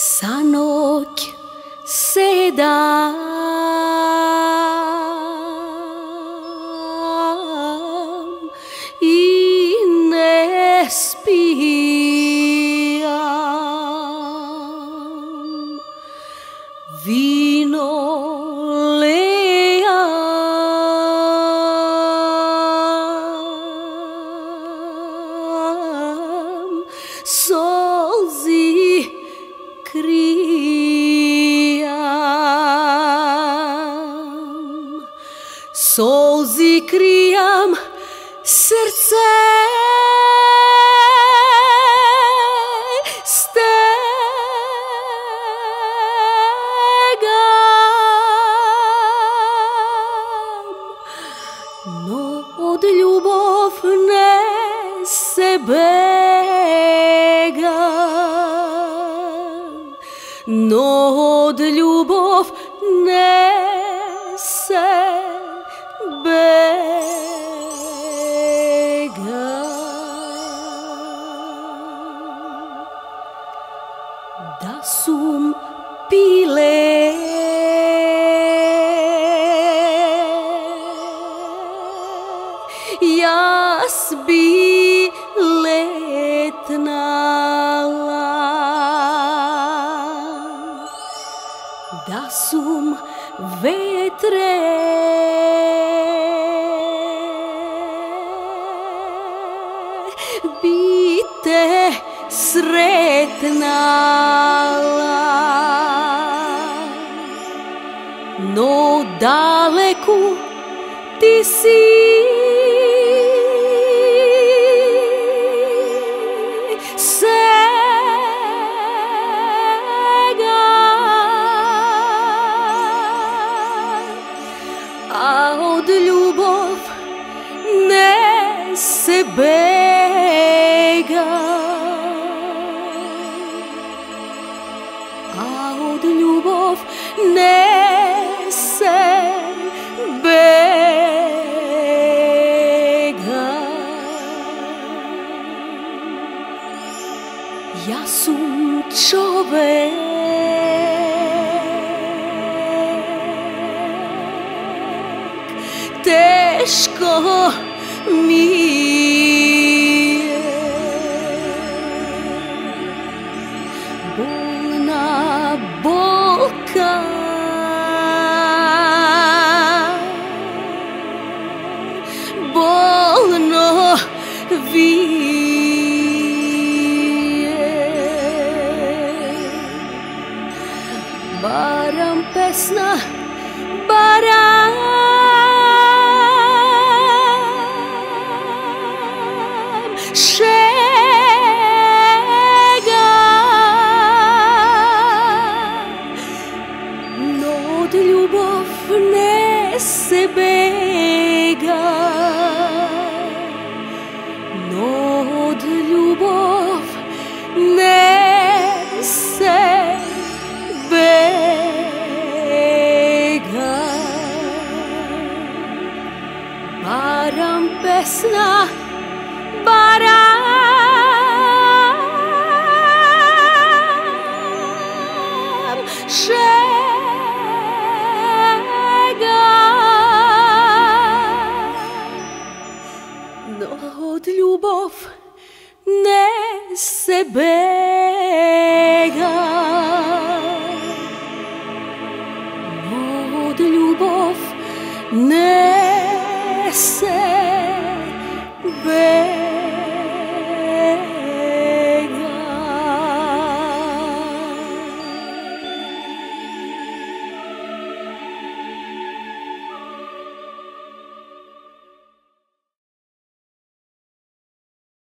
sa nog seda. Solzi krijam srce stegam, no od ljubov ne se bega, no od ljubov ne se bega. Da sum pile jas bi letnala, da sum vetre bi te sretnala, no daleku ti si, sega, a od ljubov ne se bega. A od ljubov ne se bega. Ja sum čovek, teško mi. Bolka bolno vije, baram pesna, baram še. Se bega, no od ljubov ne se bega. Baram pesna, baram še. Od ljubov ne se bega, od ljubov ne se bega.